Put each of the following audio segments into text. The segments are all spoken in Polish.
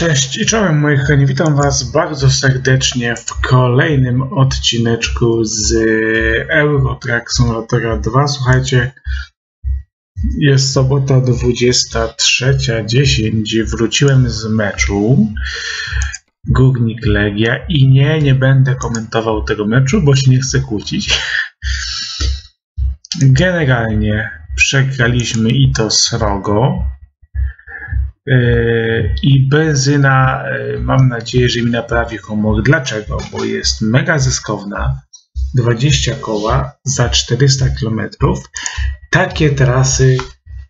Cześć i czołem moich kochani, witam was bardzo serdecznie w kolejnym odcineczku z Euro Truck Simulator 2. Słuchajcie, jest sobota 23:10, wróciłem z meczu Górnik Legia i nie będę komentował tego meczu, bo się nie chcę kłócić. Generalnie przegraliśmy i to srogo. I benzyna, mam nadzieję, że mi naprawi humor. Dlaczego? Bo jest mega zyskowna, 20 koła za 400 km. Takie trasy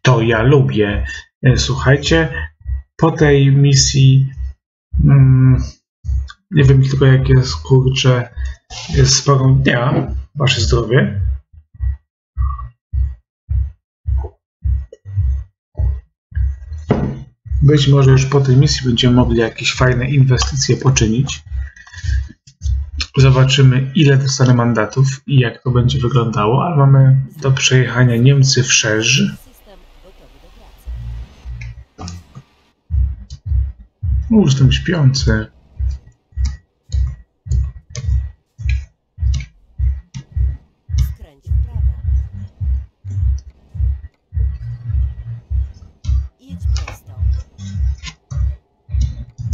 to ja lubię. Słuchajcie, po tej misji, nie wiem tylko jak jest, kurczę, z porą dnia, wasze zdrowie. Być może już po tej misji będziemy mogli jakieś fajne inwestycje poczynić. Zobaczymy, ile dostanę mandatów i jak to będzie wyglądało, ale mamy do przejechania Niemcy wszerz. Jestem śpiący.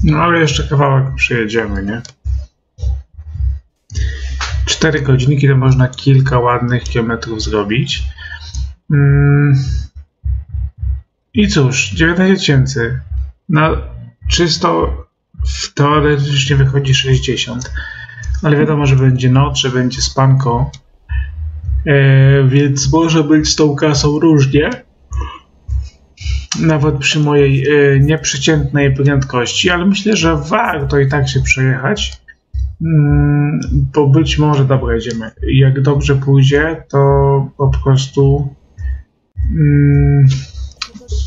No ale jeszcze kawałek przyjedziemy, nie? 4 godzinki to można kilka ładnych kilometrów zrobić. I cóż, 19 000. No czysto w teoretycznie wychodzi 60. Ale wiadomo, że będzie noc, że będzie spanko. Więc może być z tą kasą różnie. Nawet przy mojej nieprzeciętnej prędkości, ale myślę, że warto i tak się przejechać, bo być może, dobra, jedziemy. Jak dobrze pójdzie, to po prostu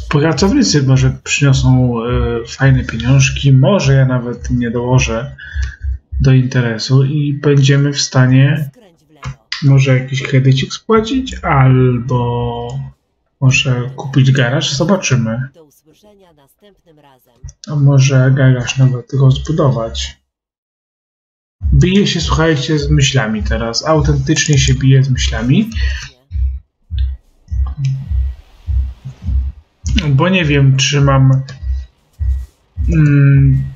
pracownicy może przyniosą fajne pieniążki, może ja nawet nie dołożę do interesu i będziemy w stanie może jakiś kredycik spłacić, albo może kupić garaż, zobaczymy. Do usłyszenia następnym razem. A może garaż nawet rozbudować. Bije się, słuchajcie, z myślami teraz. Autentycznie się bije z myślami. Bo nie wiem, czy mam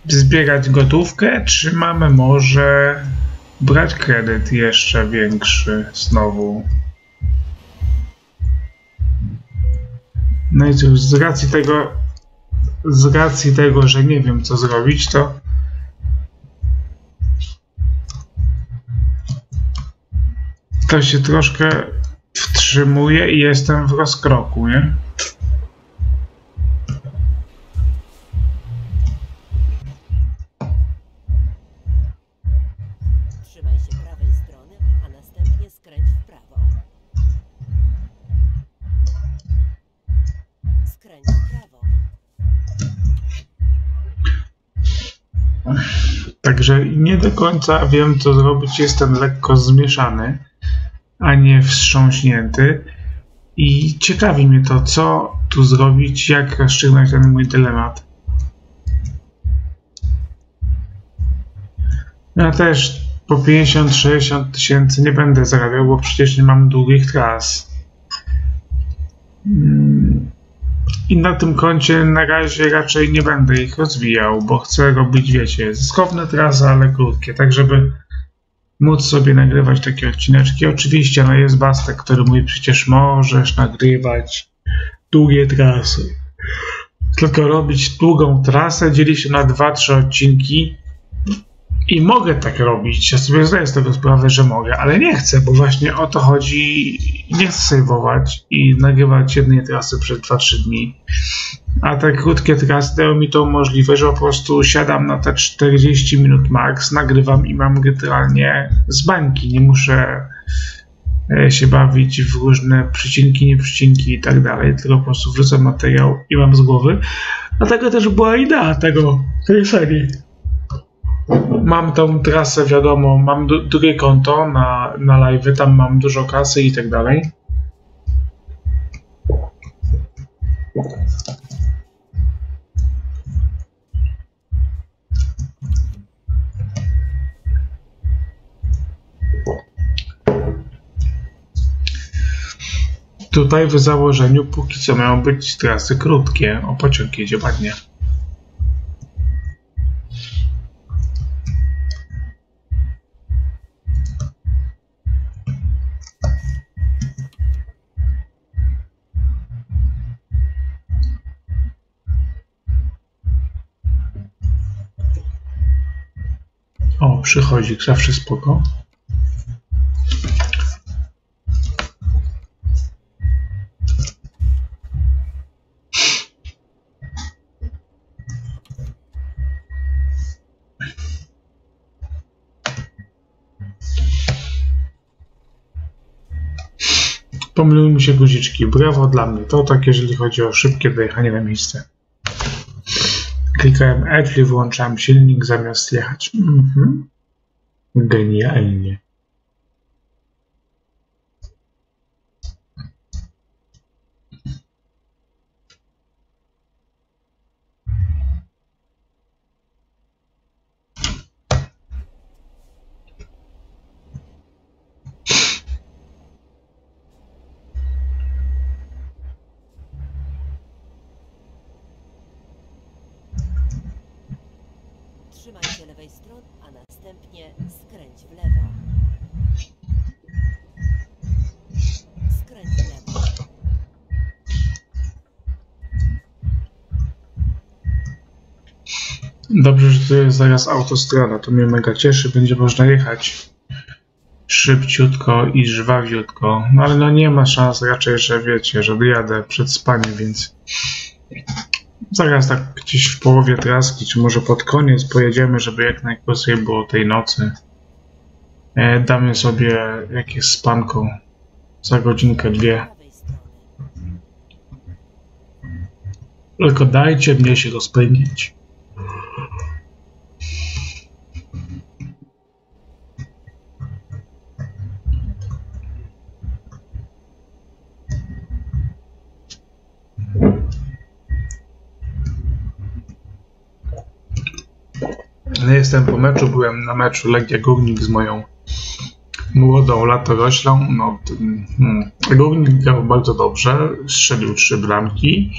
zbierać gotówkę, czy mam może brać kredyt jeszcze większy znowu. No i cóż, z racji tego, że nie wiem co zrobić, to się troszkę wstrzymuję i jestem w rozkroku, nie? Także nie do końca wiem co zrobić, jestem lekko zmieszany, a nie wstrząśnięty i ciekawi mnie to, co tu zrobić, jak rozstrzygnąć ten mój dylemat. Ja też po 50–60 000 nie będę zarabiał, bo przecież nie mam długich tras. I na tym koncie na razie raczej nie będę ich rozwijał, bo chcę robić, wiecie, zyskowne trasy, ale krótkie, tak żeby móc sobie nagrywać takie odcineczki. Oczywiście, no jest Bastek, który mówi, przecież możesz nagrywać długie trasy. Tylko robić długą trasę, dzieli się na 2–3 odcinki i mogę tak robić. Ja sobie zdaję z tego sprawę, że mogę, ale nie chcę, bo właśnie o to chodzi. Nie chcę sejwować i nagrywać jednej trasy przez 2–3 dni. A te krótkie trasy dają mi tą możliwość, że po prostu siadam na te 40 minut max, nagrywam i mam generalnie z bańki. Nie muszę się bawić w różne przycinki, nieprzycinki i tak dalej, tylko po prostu wrzucam materiał i mam z głowy. Dlatego też była idea tej serii. Mam tą trasę, wiadomo, mam drugie konto na live'y, tam mam dużo kasy i tak dalej. Tutaj w założeniu póki co mają być trasy krótkie, o pociąg jedzie ładnie. O, przychodzik zawsze spoko. Pomyliły mi się guziczki. Brawo dla mnie. To tak, jeżeli chodzi o szybkie dojechanie na miejsce. Klikałem F i wyłączałem silnik zamiast jechać. Genialnie. Dobrze, że tu jest zaraz autostrada, to mnie mega cieszy, będzie można jechać szybciutko i żwawiutko, no ale no nie ma szans raczej, że wiecie, że dojadę przed spaniem, więc zaraz tak gdzieś w połowie traski, czy może pod koniec pojedziemy, żeby jak najkrócej było tej nocy. Damy sobie jakieś spanko za godzinkę, dwie. Tylko dajcie mnie się rozpędzić. Nie jestem po meczu, byłem na meczu Legia Górnik z moją młodą latoroślą. No, Górnik grał bardzo dobrze, strzelił 3 bramki.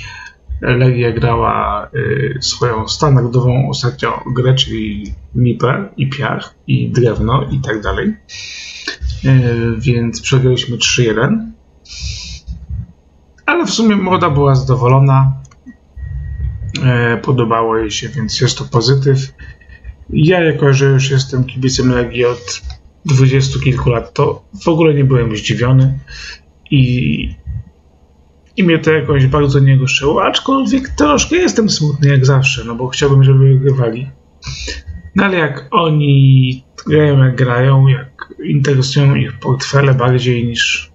Legia grała swoją standardową ostatnio grę, czyli Mipę i Piach i Drewno i tak dalej. Więc przegraliśmy 3-1. Ale w sumie młoda była zadowolona. Podobało jej się, więc jest to pozytyw. Ja, jako że już jestem kibicem Legii od 20 kilku lat, to w ogóle nie byłem zdziwiony i mnie to jakoś bardzo nie goszyło, aczkolwiek troszkę jestem smutny jak zawsze, no bo chciałbym, żeby wygrywali. No ale jak oni grają, jak interesują ich portfele bardziej niż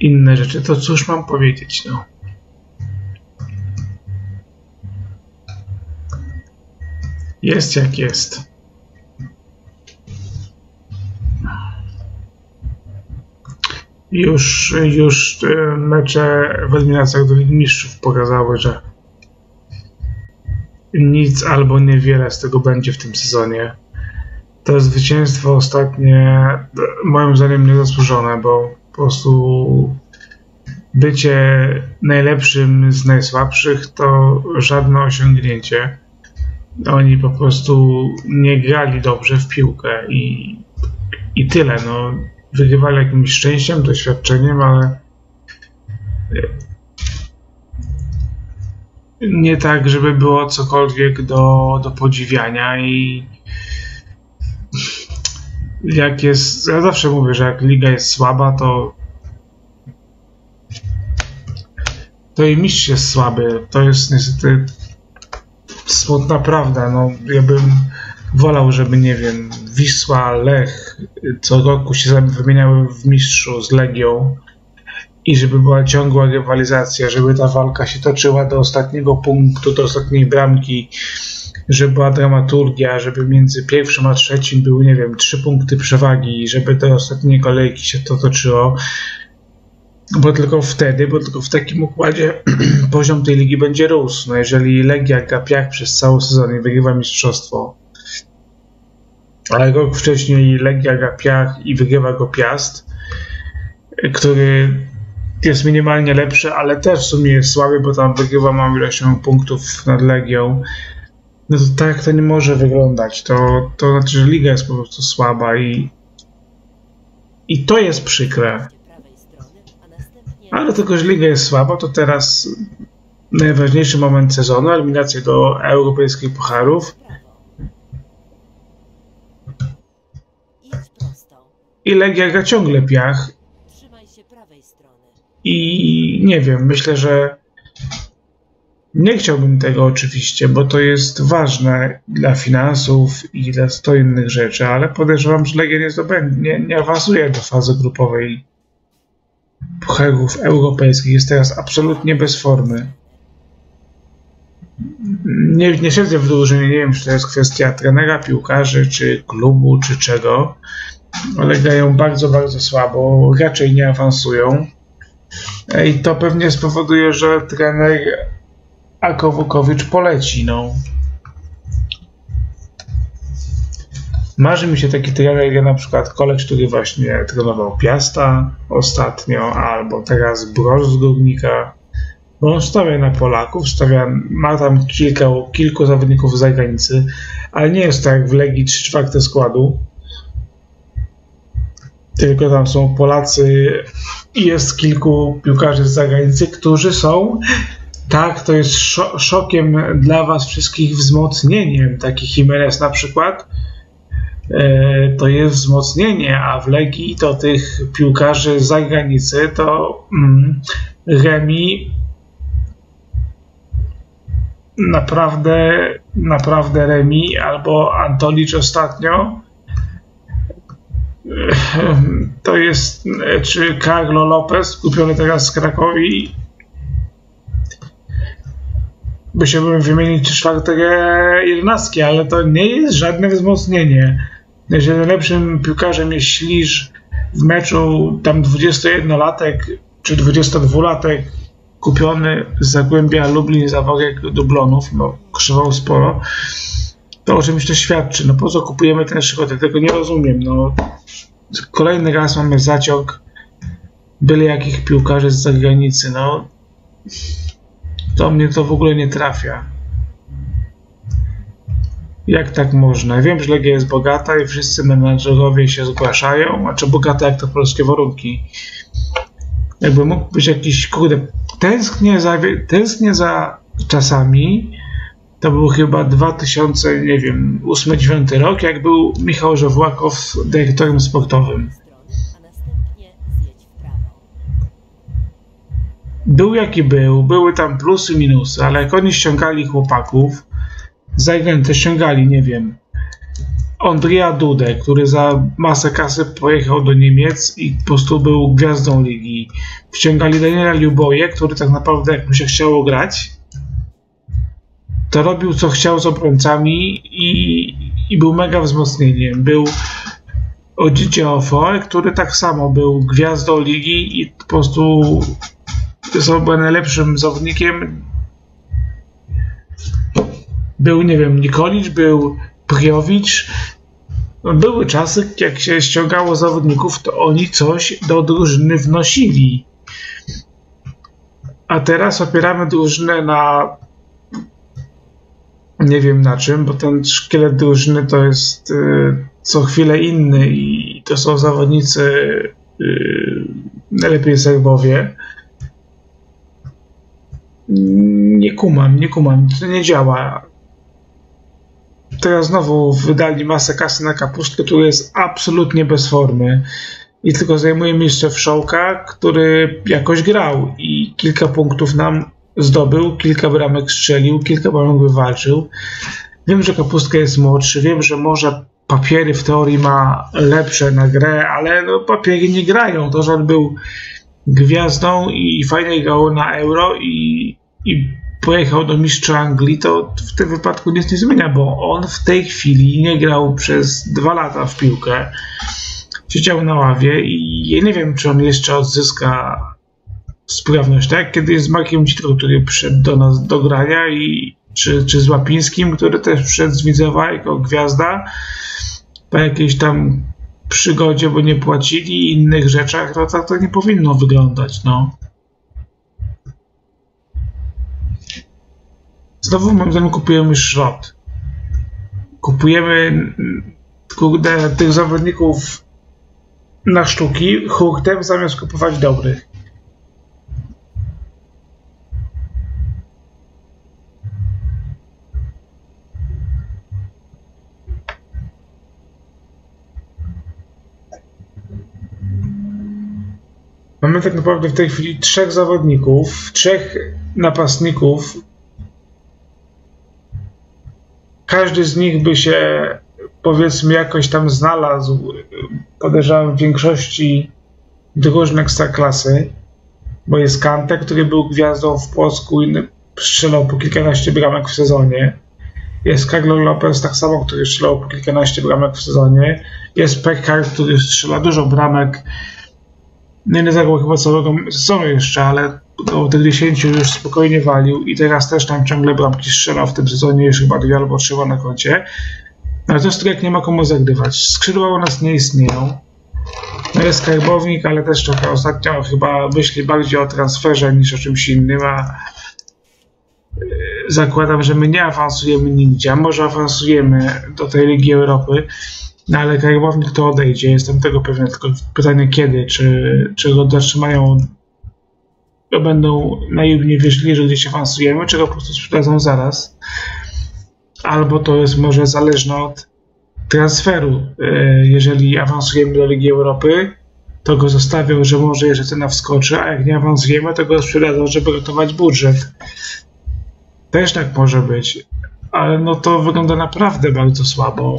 inne rzeczy, to cóż mam powiedzieć, no. Jest jak jest. Już mecze w eliminacjach do Ligi Mistrzów pokazały, że nic albo niewiele z tego będzie w tym sezonie. To zwycięstwo ostatnie moim zdaniem niezasłużone, bo po prostu bycie najlepszym z najsłabszych to żadne osiągnięcie. Oni po prostu nie grali dobrze w piłkę i tyle. No, wygrywali jakimś szczęściem, doświadczeniem, ale nie tak, żeby było cokolwiek do podziwiania. I jak jest, ja zawsze mówię, że jak liga jest słaba, to i mistrz jest słaby. To jest niestety smutna prawda, no ja bym wolał, żeby, nie wiem, Wisła, Lech co roku się wymieniały w mistrzu z Legią i żeby była ciągła rywalizacja, żeby ta walka się toczyła do ostatniego punktu, do ostatniej bramki, żeby była dramaturgia, żeby między pierwszym a trzecim były, nie wiem, 3 punkty przewagi, żeby do ostatniej kolejki się to toczyło, bo tylko wtedy, bo tylko w takim układzie poziom tej ligi będzie rósł. No jeżeli Legia gra Piach przez cały sezon i wygrywa mistrzostwo, ale rok wcześniej Legia gra Piach i wygrywa go Piast, który jest minimalnie lepszy, ale też w sumie jest słaby, bo tam wygrywa mam ileś punktów nad Legią. No to tak to nie może wyglądać. To znaczy, że liga jest po prostu słaba i to jest przykre. Ale tylko, że liga jest słaba, to teraz najważniejszy moment sezonu, eliminacje do europejskich pucharów. I Legia gra ciągle piach. I nie wiem, myślę, że nie chciałbym tego oczywiście, bo to jest ważne dla finansów i dla 100 innych rzeczy, ale podejrzewam, że Legia nie awansuje do fazy grupowej pucharów europejskich. Jest teraz absolutnie bez formy. Nie siedzę w drużynie, nie wiem, czy to jest kwestia trenera, piłkarzy, czy klubu, czy czego. Ale grają bardzo, bardzo słabo, raczej nie awansują. I to pewnie spowoduje, że trener Akowukowicz poleci. No. Marzy mi się taki trener jak na przykład Kolek, który właśnie trenował Piasta ostatnio, albo teraz Broz z Górnika. Bo on stawia na Polaków, ma tam kilku zawodników z zagranicy, ale nie jest tak jak w Legii 3/4 składu. Tylko tam są Polacy i jest kilku piłkarzy z zagranicy, którzy są, tak, to jest szokiem dla was wszystkich, wzmocnieniem. Taki Himenez na przykład, to jest wzmocnienie, a w Legii to tych piłkarzy z zagranicy to Remi naprawdę Remi albo Antolicz ostatnio. To jest, czy Carlos López, kupiony teraz z Krakowi, by się bym wymienić 3/4 jedenastki, ale to nie jest żadne wzmocnienie. Jeżeli najlepszym piłkarzem jest Ślisz, w meczu tam 21-latek czy 22-latek kupiony z Zagłębia Lublin za worek dublonów, no krzywał sporo, to o czymś to świadczy. No po co kupujemy ten szkodę? Tego nie rozumiem. No, kolejny raz mamy zaciąg byle jakich piłkarzy z zagranicy. No, do mnie to w ogóle nie trafia. Jak tak można? Wiem, że Legia jest bogata i wszyscy menadżerowie się zgłaszają. A czy bogata jak to polskie warunki? Jakby mógł być jakiś, kurde, tęsknię za czasami. To był chyba 2000, nie wiem, 8-9 rok, jak był Michał Żołwakow dyrektorem sportowym. Był jaki był, były tam plusy, minusy, ale jak oni ściągali chłopaków, zagranicy ściągali, nie wiem, Andrija Dudę, który za masę kasy pojechał do Niemiec i po prostu był gwiazdą ligi. Ściągali Daniela Ljuboje, który tak naprawdę, jak mu się chciało grać, to robił co chciał z obrońcami i był mega wzmocnieniem. Był Odziecio Ofoe, który tak samo był gwiazdą ligi i po prostu był najlepszym zawodnikiem. Był, nie wiem, Nikolicz, był Priowicz. Były czasy, jak się ściągało zawodników, to oni coś do drużyny wnosili. A teraz opieramy drużynę na nie wiem na czym, bo ten szkielet drużyny to jest co chwilę inny i to są zawodnicy, najlepiej Serbowie. Nie kumam, to nie działa. Teraz znowu wydali masę kasy na Kapustkę, który jest absolutnie bez formy i tylko zajmuje miejsce Wszołka, który jakoś grał i kilka punktów nam zdobył, kilka bramek strzelił, kilka bramek wywalczył. Wiem, że Kapustka jest młodszy, wiem, że może papiery w teorii ma lepsze na grę, ale no papiery nie grają. To, że on był gwiazdą i fajnie grał na Euro i pojechał do mistrza Anglii, to w tym wypadku nic nie zmienia, bo on w tej chwili nie grał przez 2 lata w piłkę. Siedział na ławie i ja nie wiem, czy on jeszcze odzyska sprawność, tak? Kiedyś z Maciejem Dżitro, który przyszedł do nas do grania, czy z Łapińskim, który też przyszedł z Widzewa jako gwiazda po jakiejś tam przygodzie, bo nie płacili i innych rzeczach, to tak to nie powinno wyglądać, no. Znowu moim zdaniem kupujemy szrot. Kupujemy tych zawodników na sztuki hurtem, zamiast kupować dobrych. Mamy tak naprawdę w tej chwili 3 zawodników, 3 napastników. Każdy z nich by się, powiedzmy, jakoś tam znalazł, podejrzewam, w większości drużyn ekstraklasy, bo jest Kante, który był gwiazdą w Płocku i strzelał po kilkanaście bramek w sezonie. Jest Carlos López, tak samo, który strzelał po kilkanaście bramek w sezonie. Jest Pekard, który strzela dużo bramek. Nie zagrał chyba całego sezonu jeszcze, ale do tych 10 już spokojnie walił i teraz też tam ciągle bramki strzela. W tym sezonie jest chyba 2 albo 3 na koncie. Ale to strek nie ma komu zagrywać. Skrzydła u nas nie istnieją. No jest Karbownik, ale też trochę ostatnio chyba myśli bardziej o transferze niż o czymś innym, a zakładam, że my nie awansujemy nigdzie, a może awansujemy do tej Ligi Europy. No ale Karbownik to odejdzie, jestem tego pewien, tylko pytanie kiedy, czy go zatrzymają, to będą naiwnie wierzyli, że gdzieś awansujemy, czy go po prostu sprzedadzą zaraz. Albo to jest może zależne od transferu. Jeżeli awansujemy do Ligi Europy, to go zostawią, że może jeszcze cena wskoczy, a jak nie awansujemy, to go sprzedadzą, żeby ratować budżet. Też tak może być, ale no to wygląda naprawdę bardzo słabo.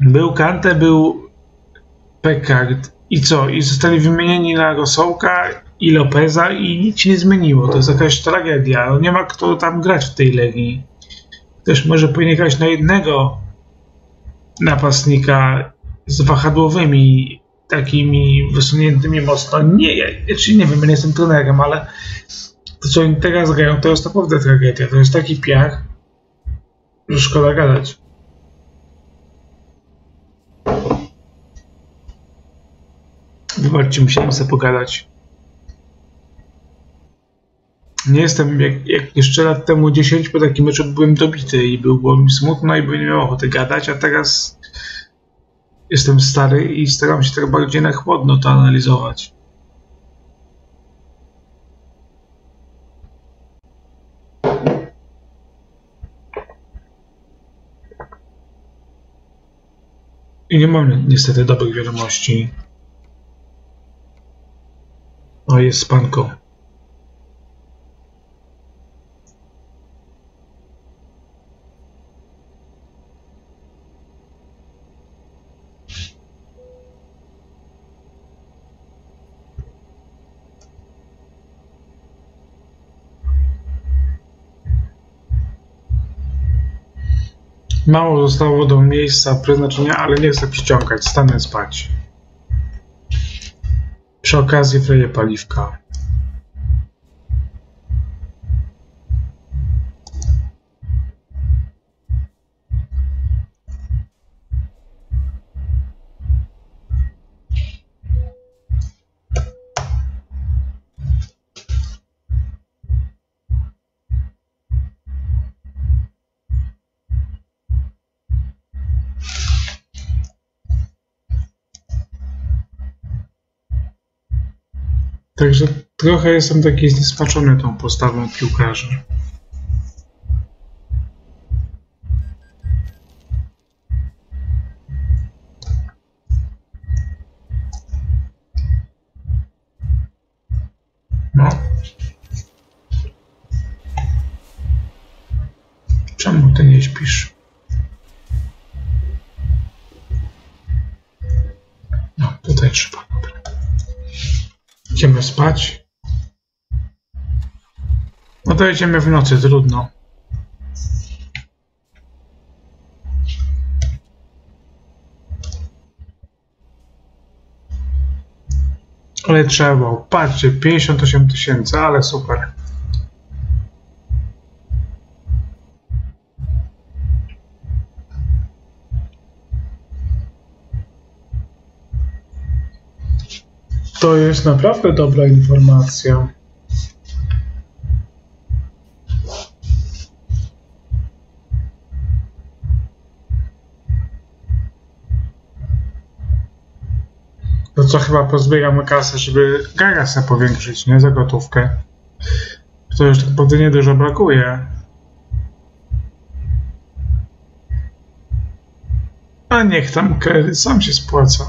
Był Kante, był Pekard i co? I zostali wymienieni na Rosołka i Lopeza i nic się nie zmieniło. To jest jakaś tragedia. No nie ma kto tam grać w tej Legii. Też może powinien grać na jednego napastnika z wahadłowymi, takimi wysuniętymi mocno. Nie wiem, ja nie jestem trenerem, ale to co oni teraz grają, to jest naprawdę tragedia. To jest taki piach, że szkoda gadać. Wybaczcie, musiałem sobie pogadać. Nie jestem, jak jeszcze lat temu 10, po takim meczu byłem dobity i było mi smutno i nie miałem ochoty gadać, a teraz jestem stary i staram się tak bardziej na chłodno to analizować. I nie mam niestety dobrych wiadomości. No jest z panką. Mało zostało do miejsca przeznaczenia, ale nie chcę przyciągać, stanę spać. Przy okazji wleję paliwka. Także trochę jestem taki zniesmaczony tą postawą piłkarzy. No. Czemu ty nie śpisz? No, tutaj trzeba. Idziemy spać. No to idziemy w nocy, trudno. Ale trzeba, patrzcie, 58 000, ale super. To jest naprawdę dobra informacja. To co, chyba pozbieramy kasę, żeby garasę powiększyć, nie? Za gotówkę. To już tak naprawdę niedużo brakuje. A niech tam kredyt sam się spłaca.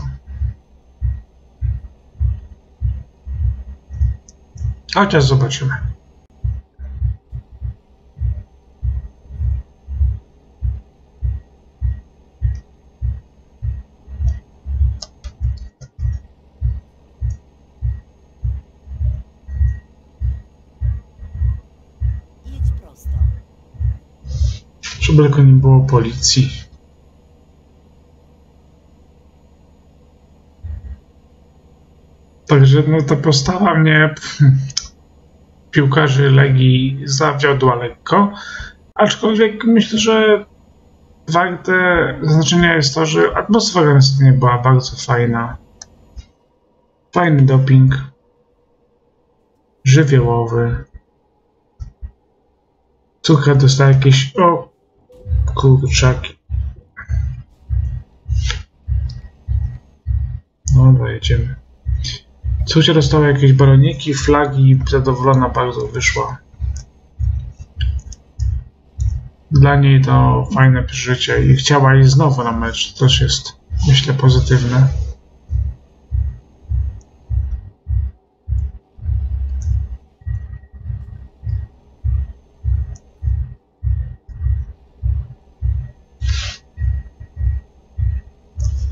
Chociaż zobaczymy. Żeby tylko nie było policji. Także no ta postawa mnie piłkarzy Legii zawiodła lekko, aczkolwiek myślę, że warte znaczenia jest to, że atmosfera nie była bardzo fajna. Fajny doping, żywiołowy. Cukier dostał jakieś kurczaki. No dojedziemy. Cucia dostała jakieś baroniki, flagi i zadowolona bardzo wyszła. Dla niej to fajne przeżycie i chciała iść znowu na mecz. To też jest, myślę, pozytywne.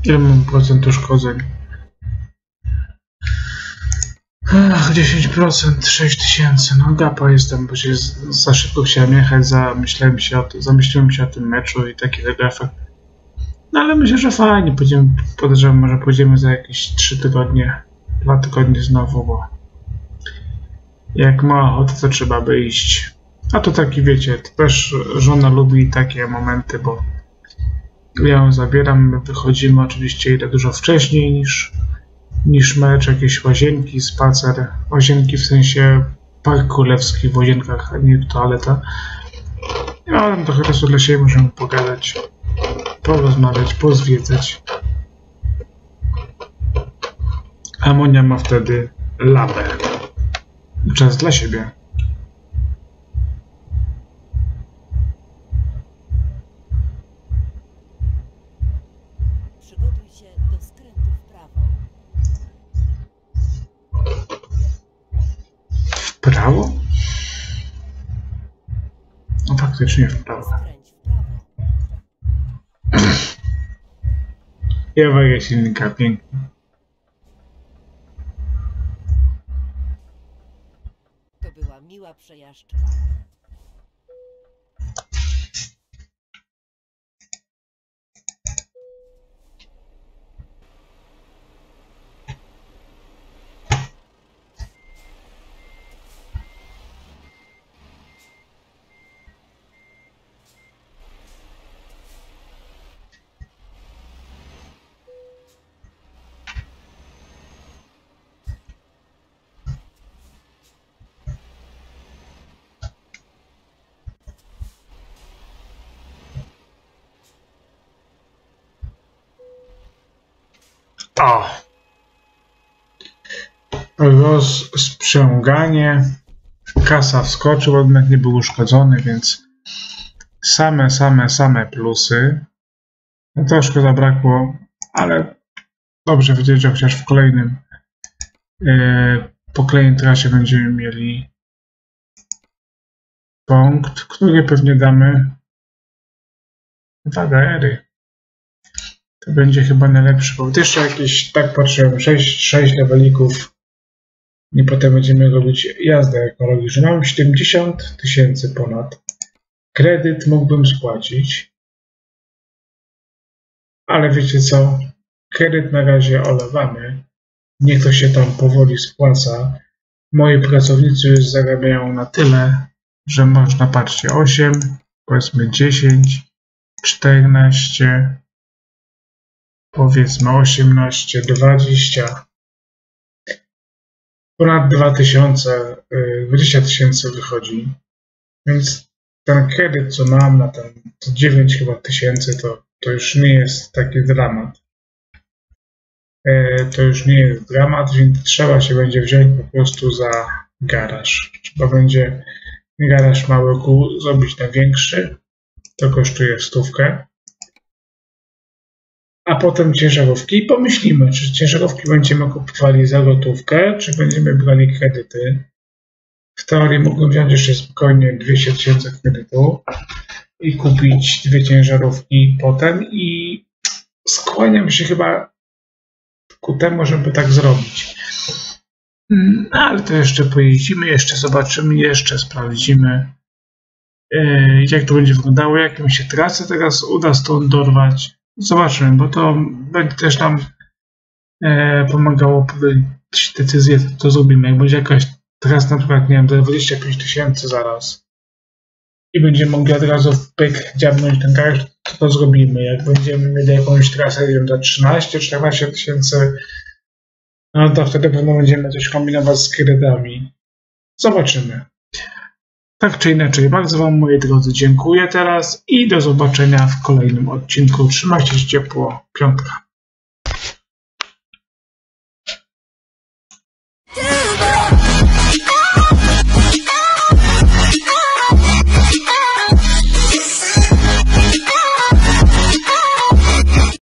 Ile mam procent uszkodzeń? Ach, 10%, 6000. No gapa jestem, bo się za szybko chciałem jechać, zamyśliłem się o tym meczu i taki efekt. No ale myślę, że fajnie. Podejrzewam, może pójdziemy za jakieś 3 tygodnie, 2 tygodnie znowu, bo jak ma ochotę, to trzeba by iść. A to taki, wiecie, to też żona lubi takie momenty, bo ja ją zabieram, wychodzimy oczywiście ile dużo wcześniej niż mecz, jakieś łazienki, spacer, łazienki w sensie park królewski w łazienkach, a nie toaleta. Ja mam trochę czasu dla siebie, możemy pogadać, porozmawiać, pozwiedzać. A Monia ma wtedy labę. Czas dla siebie. Prawo? No faktycznie w prawo. Ja wagę silnika, pięknie. To była miła przejażdżka. O! Rozsprzęganie. Kasa wskoczył, jednak nie był uszkodzony, więc same plusy. No troszkę zabrakło, ale dobrze wiedzieć, że chociaż w kolejnym po kolejnej trasie będziemy mieli punkt, który pewnie damy 2 DR-y. To będzie chyba najlepszy, bo jeszcze jakieś, tak patrzyłem, 6 levelików i potem będziemy robić jazdę ekologiczną. Mam 70 000 ponad. Kredyt mógłbym spłacić. Ale wiecie co? Kredyt na razie olewamy. Niech to się tam powoli spłaca. Moi pracownicy już zarabiają na tyle, że można, patrzcie, 8, powiedzmy 10, 14... Powiedzmy 18, 20. ponad 2000, 20 tysięcy wychodzi. Więc ten kredyt, co mam na ten, to 9 chyba tysięcy, to już nie jest taki dramat. To już nie jest dramat, więc trzeba się będzie wziąć po prostu za garaż. Trzeba będzie garaż mały kół zrobić na większy. To kosztuje 100. A potem ciężarówki i pomyślimy, czy ciężarówki będziemy kupowali za gotówkę, czy będziemy brali kredyty. W teorii mógłbym wziąć jeszcze spokojnie 200 tysięcy kredytu i kupić 2 ciężarówki potem, i skłaniam się chyba ku temu, żeby tak zrobić. No, ale to jeszcze pojeździmy, jeszcze zobaczymy, jeszcze sprawdzimy, jak to będzie wyglądało, jak mi się trasę teraz uda stąd dorwać. Zobaczymy, bo to będzie też nam pomagało podjąć decyzję, to zrobimy. Jak będzie jakaś teraz na przykład, nie wiem, do 25 tysięcy zaraz i będziemy mogli od razu pyk dziabnąć ten garaż, to zrobimy. Jak będziemy mieli jakąś trasę, nie wiem, do 13-14 tysięcy, no to wtedy pewno będziemy coś kombinować z kredytami. Zobaczymy. Tak czy inaczej, bardzo Wam, moi drodzy, dziękuję teraz i do zobaczenia w kolejnym odcinku. Trzymajcie się ciepło. Piątka.